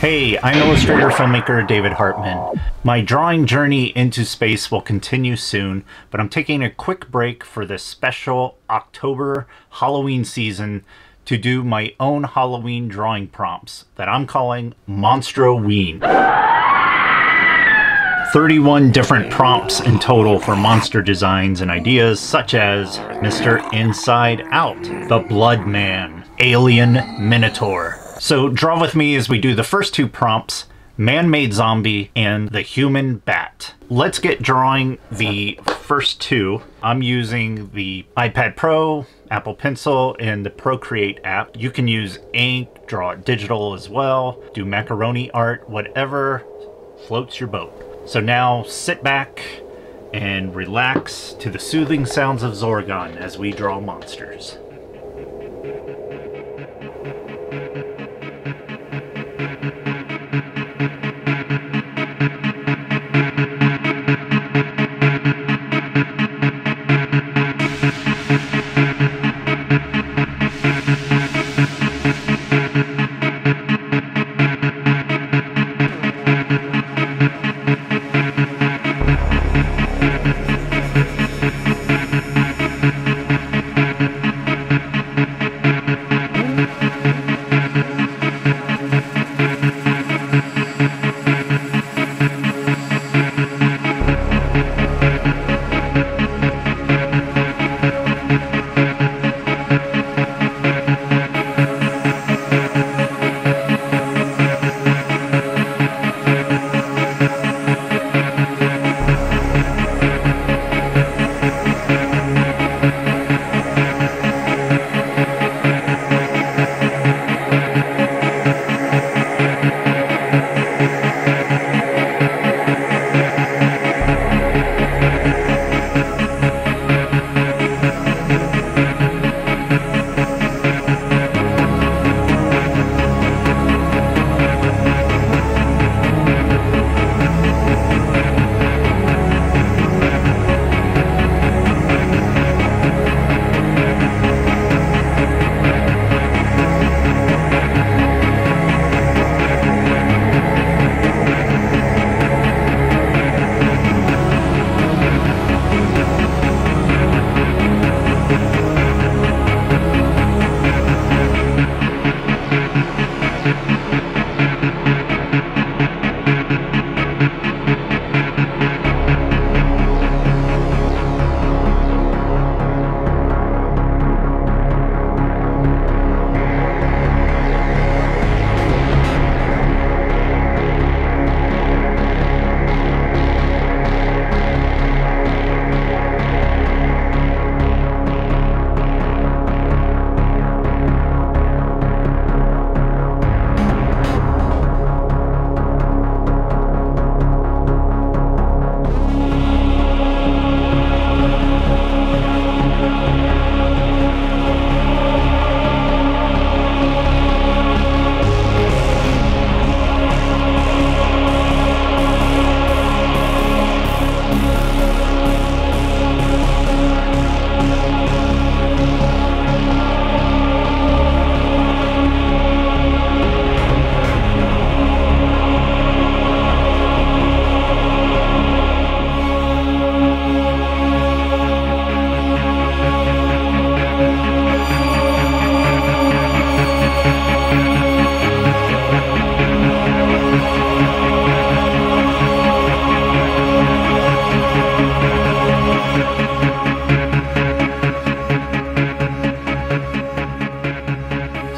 Hey, I'm illustrator filmmaker David Hartman. My drawing journey into space will continue soon, but I'm taking a quick break for this special October Halloween season to do my own Halloween drawing prompts that I'm calling Monstroween. 31 different prompts in total for monster designs and ideas such as Mr. Inside Out, the Blood Man, Alien Minotaur. So draw with me as we do the first two prompts, man-made zombie and the human bat. Let's get drawing the first two. I'm using the iPad Pro, Apple Pencil, and the Procreate app. You can use ink, draw it digital as well, do macaroni art, whatever floats your boat. So now sit back and relax to the soothing sounds of Zorgon as we draw monsters.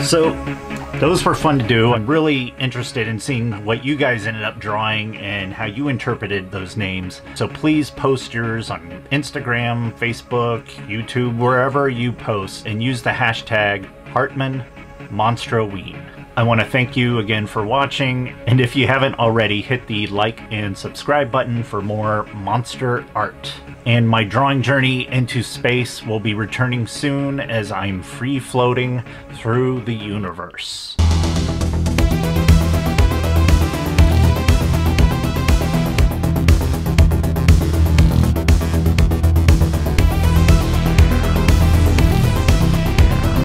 So those were fun to do. I'm really interested in seeing what you guys ended up drawing and how you interpreted those names. So please post yours on Instagram, Facebook, YouTube, wherever you post, and use the hashtag HartmanMonstroween. I want to thank you again for watching, and if you haven't already, hit the like and subscribe button for more monster art. And my drawing journey into space will be returning soon as I'm free floating through the universe.